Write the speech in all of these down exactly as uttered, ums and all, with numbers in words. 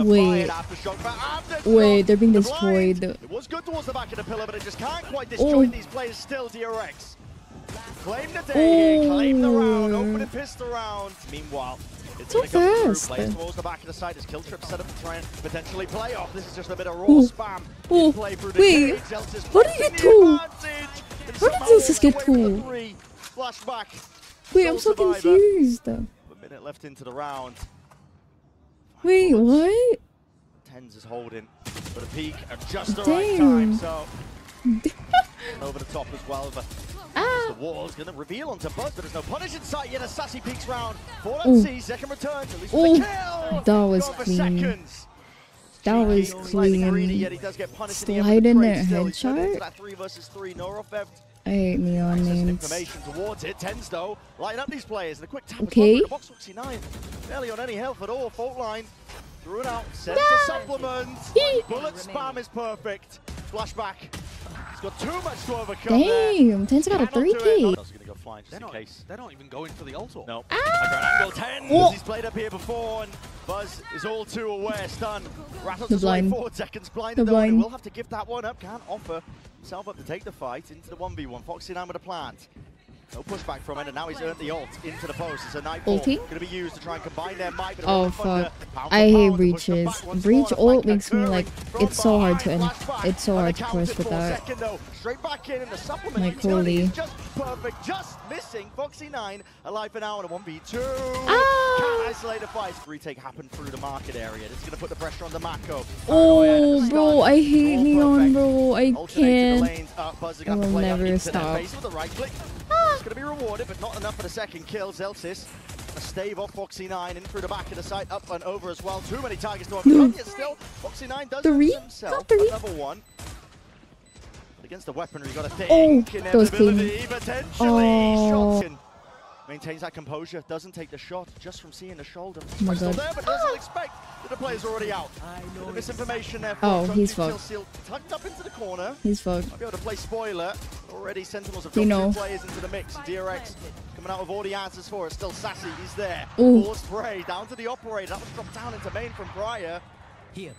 Wait. Wait, they're being destroyed. It was good towards the back of the pillar, but it just can't quite destroy these players still, D R X. Claim the day, claim the round, open and piss the round. Meanwhile, it's so fast. Plays towards the back of the side as kill trip set up to try and potentially play off. This is just a bit of raw Ooh. spam. Ooh. Play through the Wait, what did you get two? How did Zellsis get two? Flashback. Wait, I'm so survivor. confused. A minute left into the round. Wait, what? TenZ is holding for a peak at just the Damn. right time. So over the top as well. But ah. the wall's gonna reveal onto Buzz, but there's no punish in sight yet. As Sassy peaks round. Four on C, Zekken returns. At least with the kill. That was clean. That was clean. Slide in there, headshot. I hate neon names. Towards it. TenZ though, line up these players. The quick tap okay. the box Foxy nine. Barely on any health at all. Fault line. Threw it out. Sent no. to supplement. Yeet. Bullet spam is perfect. Flashback. He's got too much to overcome. Damn, TenZ got a three K. They're not, they're not even going for the ult. No. Ah. Like angle TenZ. Oh. He's played up here before, and Buzz is all too aware. Stun. Rattles the blind. Forward. Seconds blind. The blind. We'll have to give that one up. Can't offer himself up to take the fight into the one v one. Foxy nine with a plant. No pushback from him, and now he's earned the ult into the post. It's a night ult going to be used to try and combine their might. Oh fuck! I hate breaches. Breach ult makes me like it's so hard to end. It's so hard to press without. Like holy. Just perfect, just missing. Foxy nine alive for now in a one v two. Can't isolate a fight. Retake happened through the market area. It's going to put the pressure on the Mako. Oh bro, I hate neon, bro. I can't. I will never stop. Going to be rewarded, but not enough for the second kill. Zellsis, a stave off Foxy nine, in through the back of the site, up and over as well. Too many targets to overcome, yet still, Foxy nine does three? himself three? another one. But against the weaponry, you got a thing. Oh, inevitability, potentially. Shots. Maintains that composure, doesn't take the shot, just from seeing the shoulder. Oh my God. Still there, but doesn't ah. expect that the player's already out. The misinformation there. Oh, he's fucked. Tucked up into the corner. He's fucked. Might be able to play spoiler. Already Sentinels have got two players into the mix. D R X coming out with all the answers for it. Still Sassy, he's there. Ooh. Forced spray down to the operator. That was dropped down into Bane from Briar. Here.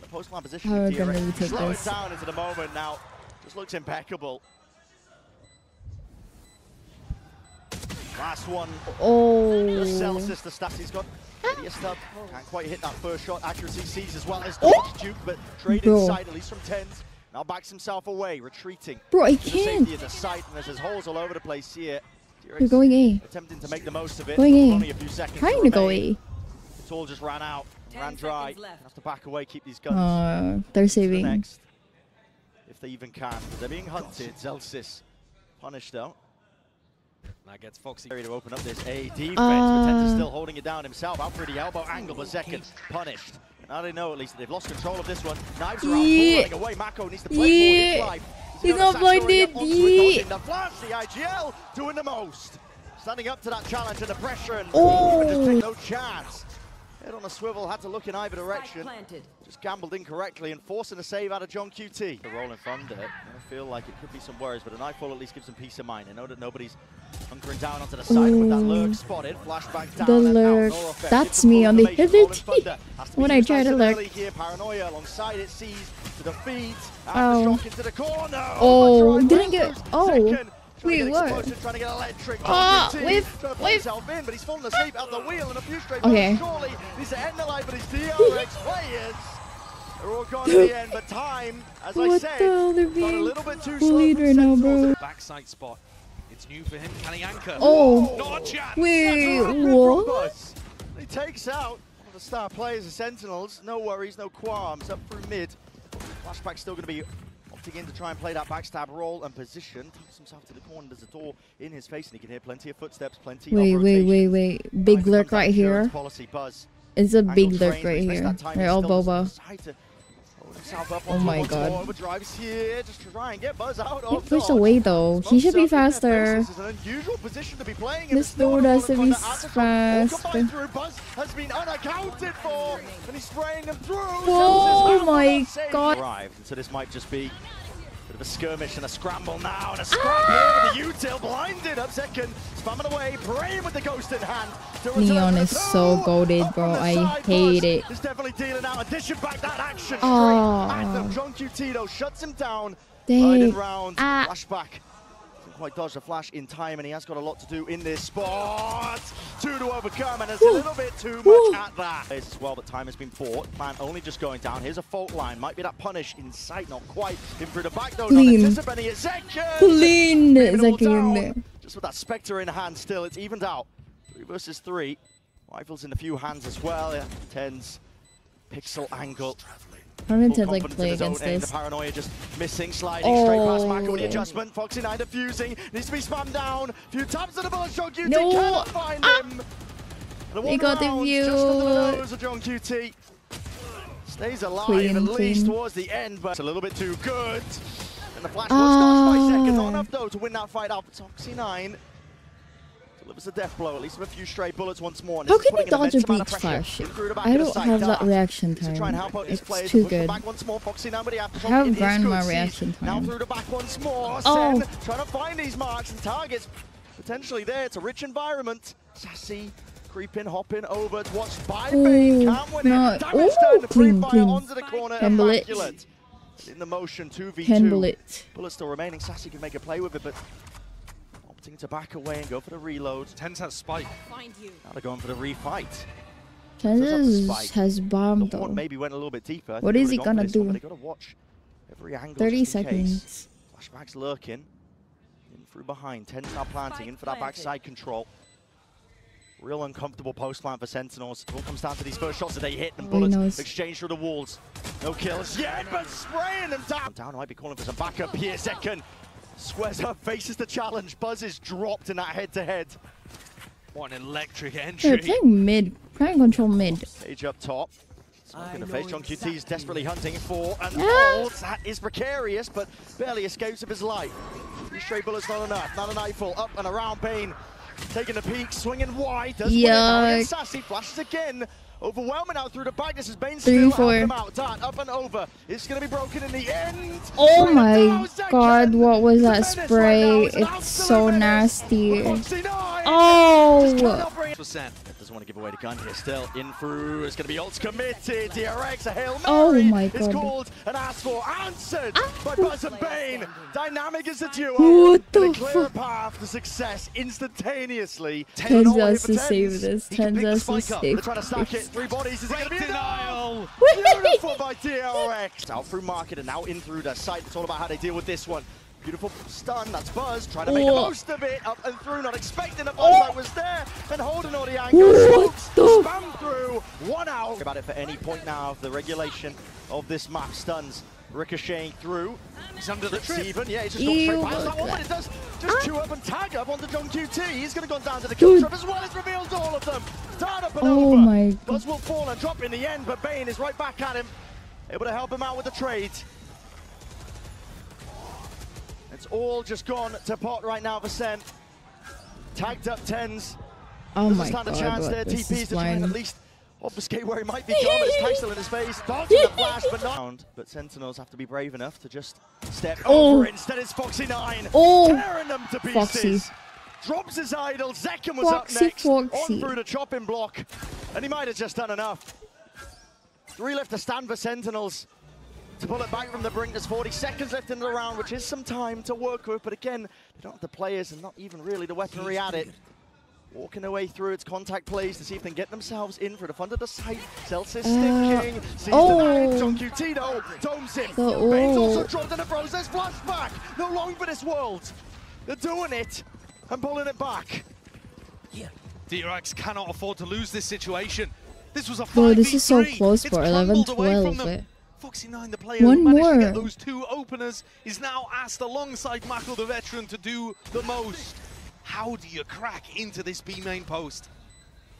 The post line position of D R X. Slow it down into the moment now. Just looks impeccable. Last one. Oh. The Zellsis, the stats he's got. Idiot stub. Can't quite hit that first shot. Accuracy sees as well as oh. Duke, but trade inside, at least from TenZ. Now backs himself away, retreating. Bro, I can't. The the site, and there's holes all over the place here. You're going A. Attempting to make the most of it. Going A. Only a few seconds Trying to, to go A. It's all just ran out, ran dry. Have to back away, keep these guns. Uh, they're saving. The next, if they even can. They're being hunted. Zellsis punished though. That gets Foxy to open up this A defense, uh, but TenZ is still holding it down himself. Out through the elbow angle, but Zekken punished. Now they know at least that they've lost control of this one. Knives are yeah. out, away. Mako needs to play yeah. his life. He's not blinded. Yeah. The flash, the I G L doing the most. Standing up to that challenge and the pressure, and oh. just take no chance. Head on a swivel, had to look in either direction. Just gambled incorrectly and forcing a save out of johnqt. The rolling thunder, I feel like it could be some worries, but a nightfall at least gives them peace of mind. I know that nobody's hunkering down onto the side with that lurk spotted. Flashback down. The lurk. That's me on the other team. When I try to lurk. Paranoia alongside it, sees to the feet. Oh. Oh, didn't get. Oh. Wait, what? Ah, uh, wave, wave. In, but he's fallen asleep at the wheel and a few straight okay. Surely these are end the life, but his D R X players are all gone to the end. But time, as what I said, the hell, they're being got a little bit too slow. Right now, bro. Backside spot. It's new for him. Can he anchor? Oh, not a chance. Wait, what? He takes out one of the star players, the Sentinels. No worries, no qualms. Up through mid. Flashback's still going to be. Opting in to try and play that backstab roll and position. Taps himself to the corner. There's a door in his face, and he can hear plenty of footsteps, plenty wait, of rotation. Wait, wait, wait, wait. Big lurk right here. Policy, Buzz. It's a big lurk right here. They're all boba. Oh my God. He pushed away though. He should be faster. This door doesn't be fast. Oh my God. So this might just be Bit of a skirmish and a scramble now, and a scrap ah! here with the util blinded up. Zekken spamming away, praying with the ghost in hand. Neon is so goated, bro. I hate it. He's definitely dealing out a dish back that action. Oh. And johnqt shuts him down. Riding round. Ah. Flashback. Quite dodged the flash in time, and he has got a lot to do in this spot. Two to overcome, and there's Ooh. a little bit too much Ooh. at that. As well, but time has been fought. Man only just going down. Here's a fault line. Might be that punish in sight. Not quite. In through the back, though. Clean. Not anticipating it. Zekken! Clean! Zekken in there. Just with that Spectre in hand still. It's evened out. Three versus three. Rifles in a few hands as well. Yeah. TenZ. Pixel angle. I'm going to like play against this. The paranoia just missing, sliding oh, straight past Mako with the adjustment. Foxy nine defusing, needs to be spammed down. Few taps at the bullet, johnqt no. cannot find ah. him. And they got the view. Just under the nose of johnqt. Stays alive clean, at least clean. towards the end, but it's a little bit too good. And the flash was dodged by Zekken. Not enough though to win that fight out. Foxy nine delivers a death blow, at least with a few stray bullets once more. And how can you dodge a big flash? I don't have that reaction time. It's too good. I have grandma reaction time. Now through the back once more. Oh. Sen, trying to find these marks and targets potentially there. It's a rich environment. Sassy creeping, hopping over. It's watched by Bane. Can't win it. Damage down the free fire onto the corner. Immaculate. In the motion, two v two. Bullets still remaining. Sassy can make a play with it, but to back away and go for the reload. TenZ has spike. Now they're going for the refight. TenZ has bombed though. Maybe went a little bit deeper. What is he gonna do? One, gotta watch every angle. Thirty seconds. Case. Flashback's lurking. In through behind. TenZ now planting. In for that backside control. Real uncomfortable post plant for Sentinels. It all comes down to these first shots that they hit, and oh, bullets exchange through the walls. No kills yet, but spraying them down. Down might be calling for some backup here. Zekken squares up, faces the challenge. Buzz is dropped in that head-to-head. -head. What an electric entry. They're playing mid. Prime control mid. Sage up top. Smoke in the face. johnqt exactly. is desperately hunting for an ult. Ah. That is precarious, but barely escapes of his life. Three straight bullets, not enough. Not an eyeful. Up and around Bane. Taking a peek, swinging wide. Does win it now, and Sassy flashes again. Overwhelming out through the back. This is Bane still having him out. Dart up and over. It's going to be broken in the end. Oh my god, what was that spray? It's so nasty. Oh! Doesn't want to give away the gun here. Still in through. It's going to be ults committed. D R X, a Hail Mary. Oh my god. It's called and asked for. Answered by Buzz and Bane. Dynamic is the duo. What the fuck? Path to success instantaneously. TenZ has to save this. TenZ has to save this. Three bodies is going to be denial. Beautiful by D R X. Out through market and now in through the site. It's all about how they deal with this one. Beautiful stun. That's Buzz trying to make oh. the most of it. Up and through, not expecting the ball oh. that was there and holding all the angles. Spam through. One out. About it for any point now of the regulation of this map. Stuns ricocheting through. He's under the trip. Even. Yeah, he's just Ew, gone straight past that one, but it does just ah. chew up and tag up onto johnqt. He's going to go down to the kill trap as well. It's revealed all of them. Down up and oh over. My Buzz will fall and drop in the end, but Bane is right back at him. Able to help him out with the trade. It's all just gone to pot right now for Sen. Tagged up TenZ. Oh my god, god this T Ps is flying. At least obfuscate where he might be gone, but it's tag still in his face. Dodging the flash, but not. But Sentinels have to be brave enough to just step oh. over. Instead it's Foxy nine. Oh. Tearing them to pieces. Foxy. Drops his idol. Zekken was Foxy, up next. Foxy. On through the chopping block. And he might have just done enough. Three left to stand for Sentinels. To pull it back from the brink, there's forty seconds left in the round, which is some time to work with, but again, they don't have the players and not even really the weaponry at it. Walking their way through its contact plays to see if they can get themselves in for the fun of the site. Zellsis uh, sticking, sees oh. the nine, johnqt though, domes him. Oh. Bane's also dropped in the process, flashback, no long for this world. They're doing it and pulling it back. Yeah. D R X cannot afford to lose this situation. This was a five v three. This is so close for eleven twelve. Foxy nine, the player One who managed more. to get those two openers, is now asked alongside Mako, the veteran, to do the most. How do you crack into this B main post?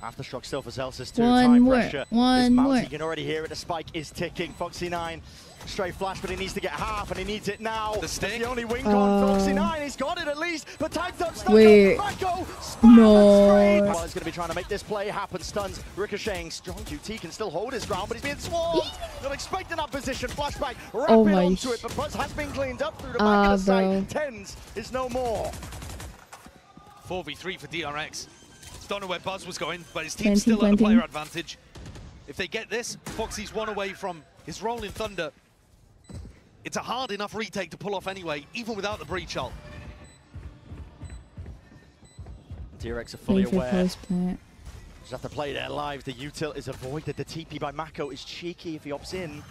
Aftershock still for Zellsis too. One Time more. Pressure One is more. You can already hear it. The spike is ticking. Foxy nine, straight flash, but he needs to get half, and he needs it now. The stick. The only wing gone. Uh, Foxy nine, he's got it at least. But time's up. Stuck wait. Up. Mako, no. Well, he's going to be trying to make this play happen. Stuns ricocheting. johnqt can still hold his ground, but he's being swarmed. Not expecting that position. Flashback. Rapid oh my onto it, but Buzz has been cleaned up through the back uh, of the site. TenZ is no more. four v three for D R X. Don't know where Buzz was going, but his team's still at a player advantage. If they get this, Foxy's one away from his Rolling Thunder. It's a hard enough retake to pull off anyway, even without the breach ult. D R X are fully aware. Just have to play there live. The util is avoided. The T P by Mako is cheeky if he opts in.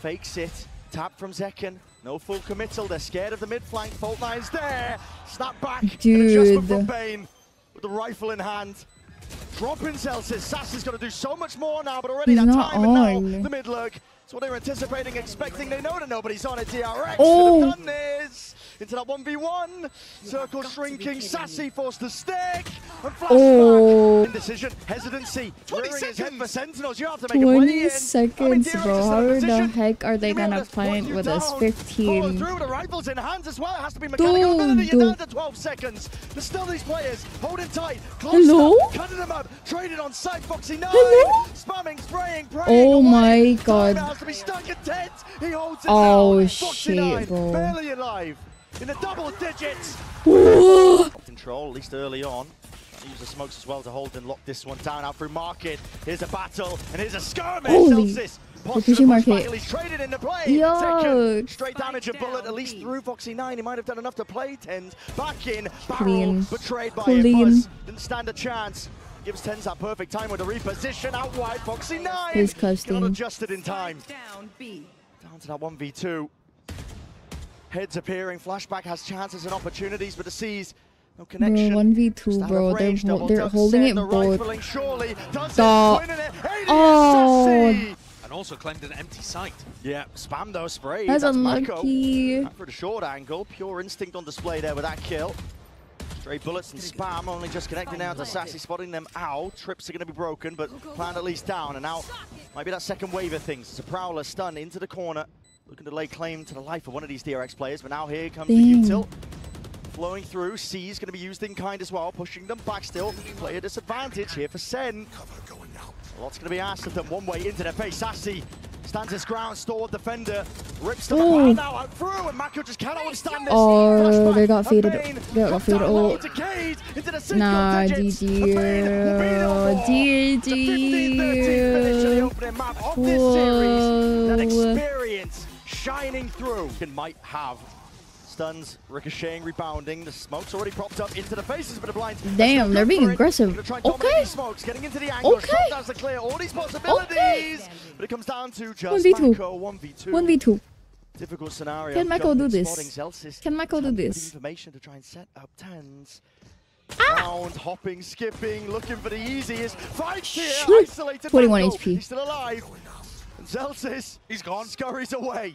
Fakes it. Tap from Zekken. No full committal. They're scared of the mid flank. Fault line's there. Snap back. Dude. An adjustment from Bane. With the rifle in hand, dropping Zellsis. Sassy's got to do so much more now, but already that time, on. And now the mid lurk. It's what they were anticipating, expecting. They know that nobody's on it. D R X oh. should have done this. Into that one v one. Circle shrinking. Sassy forced the stick. And flashback. Oh. Indecision. Hesitancy. twenty seconds his head for Sentinels. You have to make twenty seconds, I mean, bro. How the heck are they going to find with down. us fifteen? Through the rifles in hands as well. It has to be mechanical ability. You're down to twelve seconds. There's still these players. Holding tight. Close Hello? Up. Cutting them up. Trading on side. Foxy nine. Hello? Spamming, spraying, praying. Oh away. my god. Time to be stuck at TenZ. He holds it oh down. shit, bro. Barely alive. In the double digits. Control, at least early on. Use the smokes as well to hold and lock this one down. Out through market. Here's a battle and here's a skirmish. Zellsis. Position market. He's traded in the play. Yo. Second, straight damage and bullet at least through Foxy nine. He might have done enough to play TenZ. Back in. Barrel. Betrayed by it. Buzz didn't stand a chance. Gives TenZ that perfect time with a reposition out wide. Foxy nine. He's close to adjusted in time. Down, B. down to that one v two. Heads appearing. Flashback has chances and opportunities, but the C's no connection. Bro, one v two, bro. Range, they're, they're holding it both. Oh. And also claimed an empty site. Yeah, spam those sprays. That's, That's unlucky. Mako. For the short angle, pure instinct on display there with that kill. Straight bullets and spam, only just connecting now to Sassy, spotting them out. Trips are going to be broken, but planned at least down. And now might be that second wave of things. It's a Prowler stun into the corner, looking to lay claim to the life of one of these D R X players. But now here comes Damn. the util. Flowing through, C is going to be used in kind as well, pushing them back still. Player disadvantage here for Sen. A lot's going to be asked of them. One way into their face, Sassy stands his ground, stalwart defender, rips the ground now out through, and Mako just cannot withstand this. Oh, they got faded. They got faded. Oh, nah, G G. G G. That experience shining through. And might have stuns, ricocheting, rebounding. The smoke's already propped up into the faces, but the blinds. Damn, they're being aggressive. Okay. Smokes getting into the angle. Okay. Does the clear all these possibilities. Okay. But it comes down to just Mako one v two. one v two. Difficult scenario. Can Mako do this? Can Mako do this? Information to try and set up TenZ. Round, hopping, skipping, looking for the easiest. Fight here. Isolated. twenty-one H P. He's still alive. Zellsis, he's gone. Scurries away.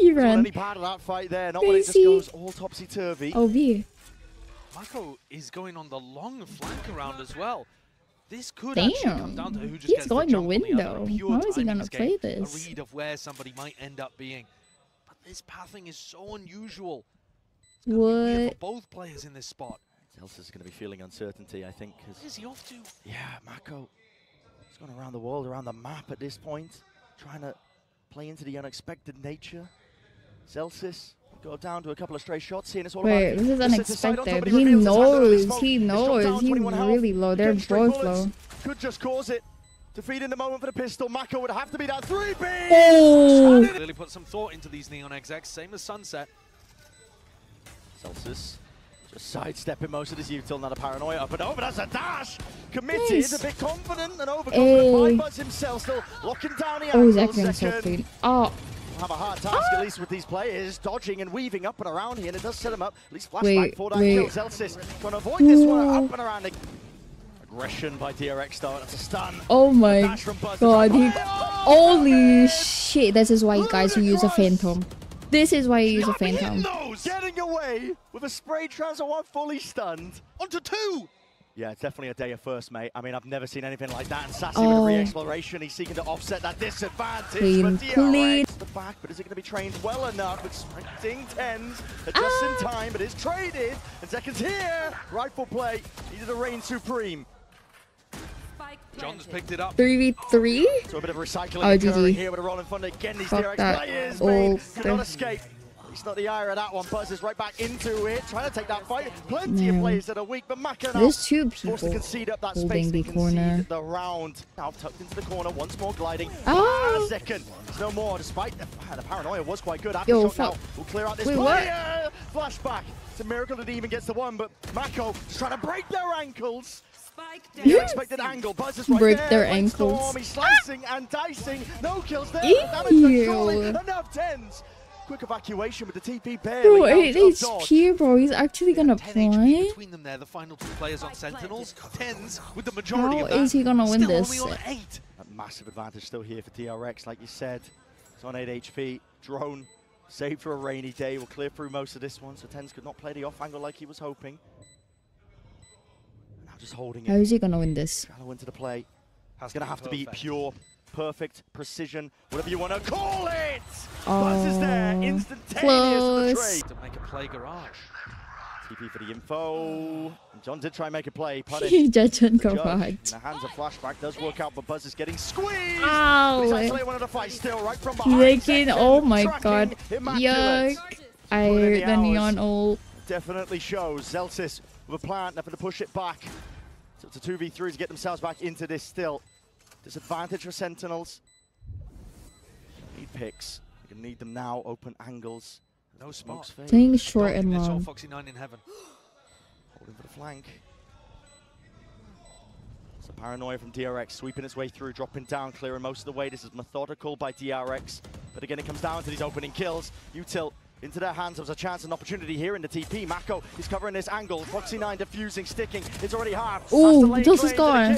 He ran. Any part of that fight there, not when it just goes all topsy turvy. Oh, yeah. Mako is going on the long flank around as well. This could Damn. actually come down to who just He's gets going the jump to win though. How is he gonna play this? A read of where somebody might end up being. But this pathing is so unusual. It's gonna what? be weird for both players in this spot. Zellsis is gonna be feeling uncertainty, I think. What is he off to? Yeah, Mako. He's going around the world, around the map at this point, trying to play into the unexpected nature. Zellsis got down to a couple of stray shots here, and it's all Wait, about this is unexpected. He knows, he knows, he's really low. They're both low. Could just cause it. Defeat in the moment for the pistol. Mako would have to be that three B. Oh! Really put some thought into these Neon X X, same as Sunset. Zellsis just sidestepping most of this util, not a paranoia up and over. That's a dash! Committed, nice. A bit confident and overconfident by Buzz himself, still locking down the angle. Oh, Zekken's so Oh. We'll have a hard task, ah. at least with these players, dodging and weaving up and around here, and it does set him up. At least flashback wait, for that kill. Zellsis going to avoid this one up and around. Aggression by D R X, though. That's a stun. Oh my god. He... Holy shit. This is why, guys, you use a Phantom. This is why you use a Phantom. Getting away with a spray trouser, one fully stunned. Onto two. Yeah, it's definitely a day of first, mate. I mean, I've never seen anything like that. And Sassy oh. with re-exploration, he's seeking to offset that disadvantage. Clean, clean. The back, but is it going to be trained well enough? Expecting TenZ, just ah. in time, but it's traded. And Zekken's here. Rightful play. He did a reign supreme. John's picked it up. three v three? So a bit of recycling oh, G G. Here with a roll in front again. These Fuck D R X that. players, mate, cannot escape. He's not the ire of that one. Buzz is right back into it, trying to take that fight. Plenty no. of players that are weak, but Mako now There's two people forced to concede up that space. They concede the round. Now tucked into the corner, once more gliding. Oh! Ah, Zekken. There's no more, despite the, the paranoia was quite good. After Yo, shot now, we'll clear out this Wait, player. What? Flashback. It's a miracle that he even gets the one, but Mako just trying to break their ankles. You expected angle. Buzz is right Break there. their ankles. Storm. He's slicing ah. and dicing. No kills there. Ew. Enough TenZ. Quick evacuation with the T P pair. Bro, eight H P, bro. He's actually gonna play. Between them there, the final two players on Sentinels. TenZ with the majority How of that. Is he gonna win still this? Only on eight. A massive advantage still here for D R X, like you said. It's on eight H P. Drone saved for a rainy day. We'll clear through most of this one, so TenZ could not play the off angle like he was hoping. Now just holding it. How is he gonna win this? Shallow into the play. It's gonna have to be pure. Perfect precision, whatever you want to call it. Oh, Buzz is there, instantaneous trade. To make a play, garage. T P for the info. And John did try and make a play. He didn't go right. The hands of Flashback does work out, but Buzz is getting squeezed. Ow! Zekken, oh my god. Yuck! I heard the neon ult. Definitely shows. Zellsis with a plan, nothing to push it back. So it's a two v three to get themselves back into this still. Disadvantage for Sentinels. Need picks. You can need them now. Open angles. No smokes. Playing short and long. Foxy nine in heaven. Holding for the flank. It's a paranoia from D R X. Sweeping its way through. Dropping down. Clearing most of the way. This is methodical by D R X. But again, it comes down to these opening kills. Util into their hands. There's a chance and opportunity here in the T P. Mako is covering this angle. Foxy nine diffusing, sticking. It's already half. Ooh, Joss is gone.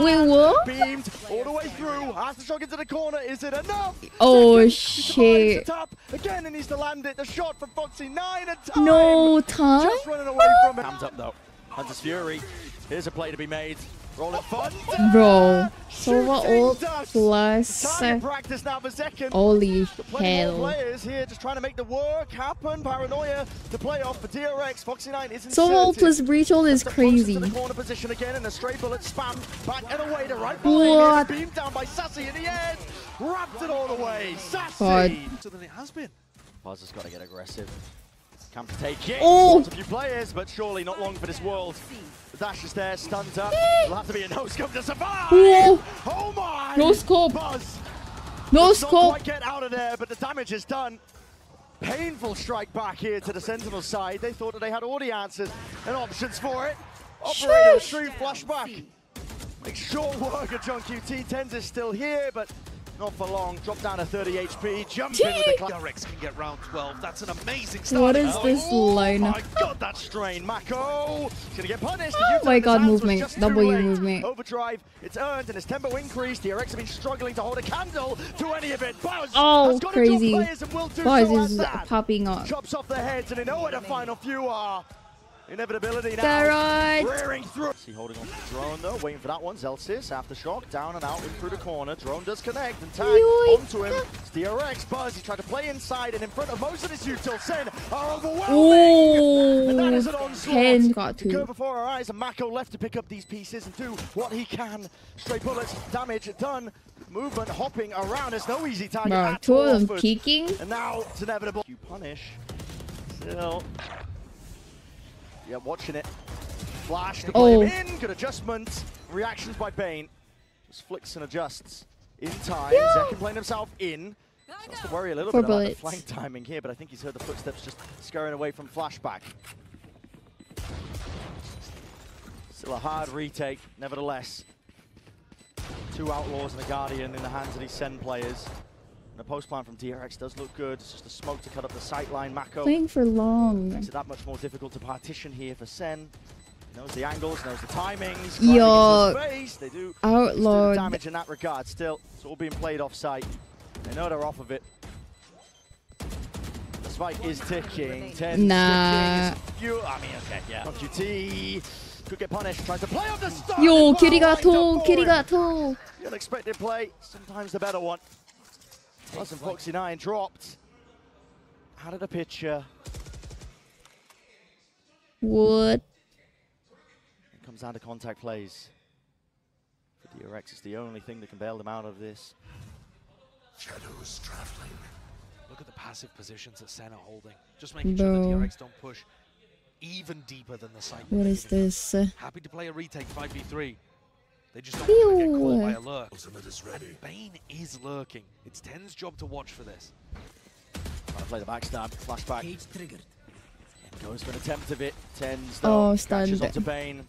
Wait, what? Beamed all the way through. Has to shock into the corner. Is it enough? Oh, Second. shit. Again, he needs to land it. The shot from Foxy nine. And time. No time. Just running away from it. Hands up, though. Hunter's Fury. Here's a play to be made. Roll it fun. Bro, Sova ult plus uh, practice now for Zekken. Holy hell. Players here just trying to make the work happen. Paranoia to play off for D R X. Foxy nine isn't Sova ult plus breach ult is crazy. The corner position again and a stray bullet spam back and away to right ball. Beamed down by Sassy in the end. Wrapped it all away. Sassy. God. Buzz has got to get aggressive. Can't take it. Oh. A few players, but surely not long for this world. The dash is there, stunned up. It'll have to be a no scope to survive. Whoa. Oh my! No scope. Buzz. No scope. Not quite get out of there, but the damage is done. Painful strike back here to the Sentinel side. They thought that they had all the answers and options for it. Operator through Flashback. Make short work of johnqt. TenZ is still here, but not for long. Drop down to thirty H P. Jump in with the D R X can get round twelve. That's an amazing start. What is this oh, line? Oh my god, that strain. Mako gonna get punished. Oh my god, movement. W movement. Overdrive. It's earned and his tempo increased. D R X have been struggling to hold a candle to any of it. Buzz oh, crazy. Buzz is popping up. Chops off their heads and they know where the final few are. Inevitability now. Right. Rearing through. See, holding on to the drone though, waiting for that one. Zellsis aftershock, down and out in through the corner. Drone does connect and tag Yoy. onto him. It's D R X. Buzz, he tried to play inside and in front of most of his util. Sen are overwhelming. Ooh. And that is an onslaught. Ten got two. Go before our eyes, and Mako left to pick up these pieces and do what he can. Straight bullets, damage done. Movement hopping around. It's no easy target. Bro, two of them peeking. And now it's inevitable. You punish. Still. Yeah, watching it. Flash to play oh. him in. Good adjustment. Reactions by Bane. Just flicks and adjusts in time. Yeah. Zekken playing himself in. So has to worry a little Four bit bullets. about the flank timing here, but I think he's heard the footsteps just scurrying away from Flashback. Still a hard retake, nevertheless. Two Outlaws and a Guardian in the hands of these Sen players. And the post plan from D R X does look good. It's just a smoke to cut up the sight line. Mako playing for long. Makes it that much more difficult to partition here for Sen. Knows the angles, knows the timings. Yo, they do Outlawed. damage in that regard. Still, it's all being played off site. They know they're off of it. The spike is ticking. Ten nah. Ticking. Is I mean, okay, yeah. johnqt Could get punished. Tries to play on the start. Yo, Kirigato, Kirigato. The unexpected play, sometimes the better one. Buzz and Foxy nine dropped. Out of the picture. What? It comes down to contact plays. For D R X, it's the only thing that can bail them out of this. Shadows traveling. Look at the passive positions that Senna holding. Just making Bro. sure that D R X don't push even deeper than the side. What is this? Happy to play a retake five v three. They just don't want to get caught by a lurk. Ultimate is ready. And Bane is lurking. It's TenZ's job to watch for this. Trying to play the backstab. Flashback. He's triggered. Goes for an attempt of it. TenZ though, oh, catches onto Bane.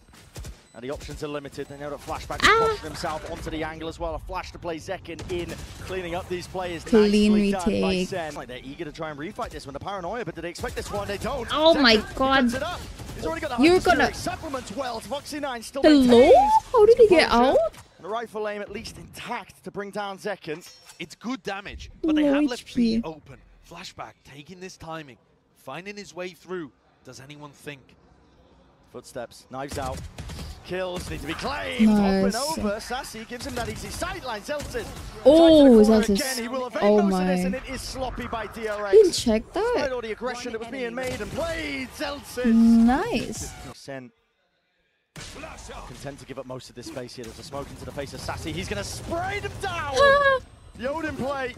And the options are limited. They know that Flashback is pushing himself onto the angle as well. A flash to play Zekken in, cleaning up these players. Clean retake. Like they're eager to try and refight this one. The paranoia, but did they expect this one? They don't. Oh Zekken, my god. Got You're gonna. Supplements well. Foxy nine still Hello? How did he get out? And the rifle aim at least intact to bring down Zekken. It's good damage, but they have left B open. Flashback taking this timing. Finding his way through. Does anyone think? Footsteps, knives out, kills need to be claimed. Nice. Up and over, Sassy gives him that easy sideline. Zellsis. Oh, Zellsis. He will evade oh most my. Of this, and it is sloppy by D R X. Didn't check that. Despite all the aggression that was being made and played, Zellsis. Nice. Sen. Content to give up most of this space here. There's a smoke into the face of Sassy. He's going to spray them down. The Odin play.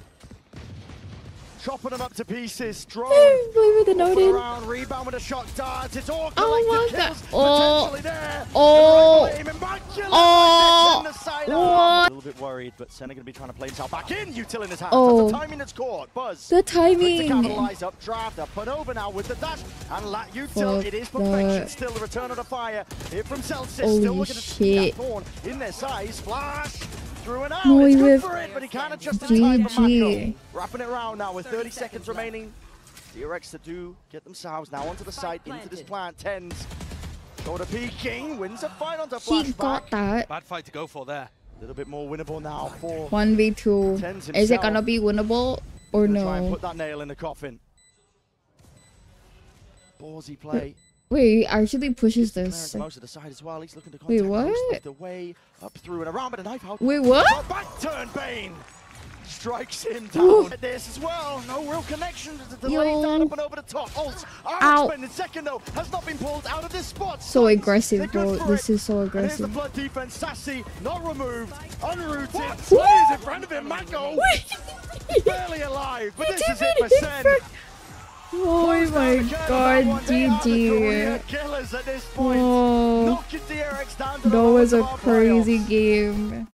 Chopping them up to pieces, draw the noted. Around, rebound with a shot dart. It's all oh my god. Oh, there. Oh, oh, what? A little bit worried, but Senna going to be trying to play himself back in. Util in his hands. Oh. That's the timing that's caught. Buzz. The timing. Capitalize up, draft up, put over now with the dash. And Lat Util, it is perfection. Still the return of the fire. Here from Zellsis, still looking at that thorn in their size. Flash. Through and out. No, it's good for it, but he can't adjust in time for Mako. Wrapping it around now with thirty seconds remaining. D R X to do, get themselves now onto the side, into this plant. TenZ. Shoulder peeking, wins a fight onto Flashback. He got that. Bad fight to go for there. A little bit more winnable now for one v two. Is it gonna be winnable or no? Try and put that nail in the coffin. Ballsy play. Wait, he actually pushes this. Most of the side as well. He's looking to Wait, what? The way up through and around, but a knife out. Wait, what? Back turn, Bane strikes him down at this as well. No real connection to the delay down up and over the top. Alt, out. The second though has not been pulled out of this spot. So aggressive, bro. This is so aggressive. And here's the blood defense. Sassy not removed, unrooted. Players in front of him. Mako barely alive, but this is it for Sen. Oh my god, G G. That was a crazy game.